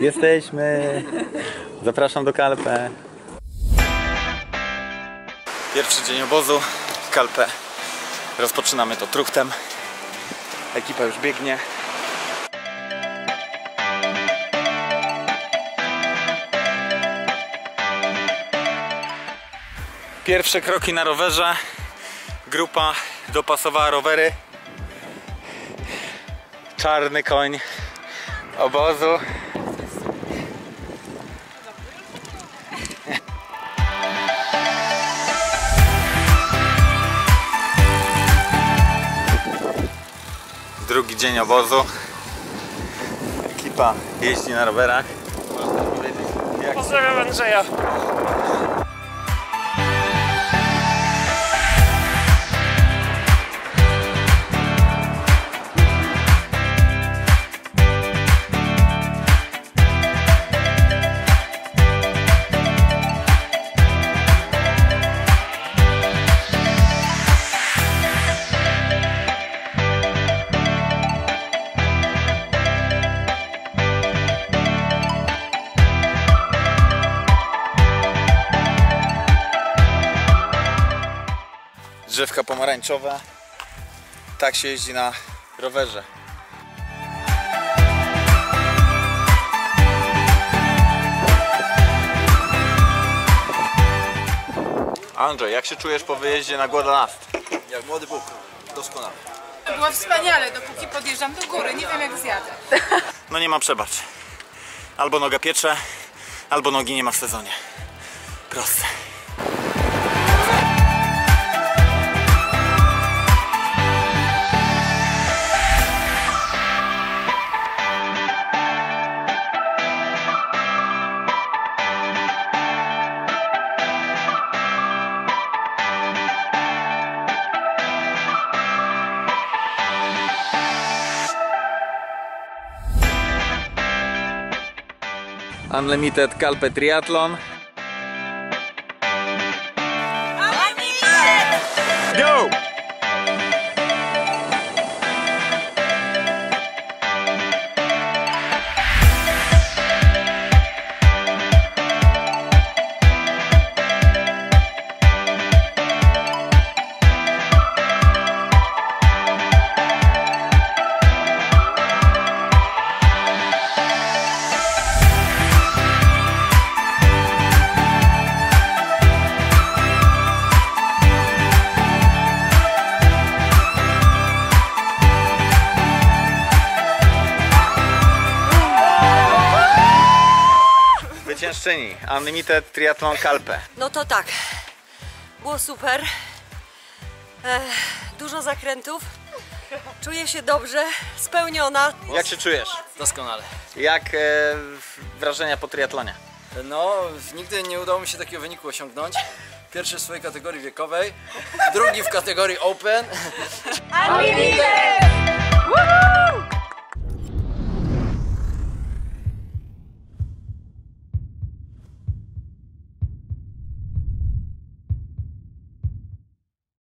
Jesteśmy! Zapraszam do Calpe. Pierwszy dzień obozu w Calpe. Rozpoczynamy to truchtem. Ekipa już biegnie. Pierwsze kroki na rowerze. Grupa dopasowała rowery. Czarny koń obozu. Drugi dzień obozu. Ekipa jeździ na rowerach. Pozdrawiam Andrzeja. Drzewka pomarańczowe. Tak się jeździ na rowerze. Andrzej, jak się czujesz po wyjeździe na Gwadałst? Jak młody Bóg. Doskonale. Było wspaniale, dopóki podjeżdżam do góry. Nie wiem, jak zjadę. No nie ma przebacz. Albo noga piecze, albo nogi nie ma w sezonie. Proste. Unlimited Calpe Triathlon. Go! Zwyciężczyni Unlimited Triathlon Calpe. No to tak, było super, dużo zakrętów, czuję się dobrze, spełniona. Jak się czujesz? Doskonale. Jak wrażenia po triatlonie? No, nigdy nie udało mi się takiego wyniku osiągnąć. Pierwszy w swojej kategorii wiekowej, drugi w kategorii Open. Unlimited!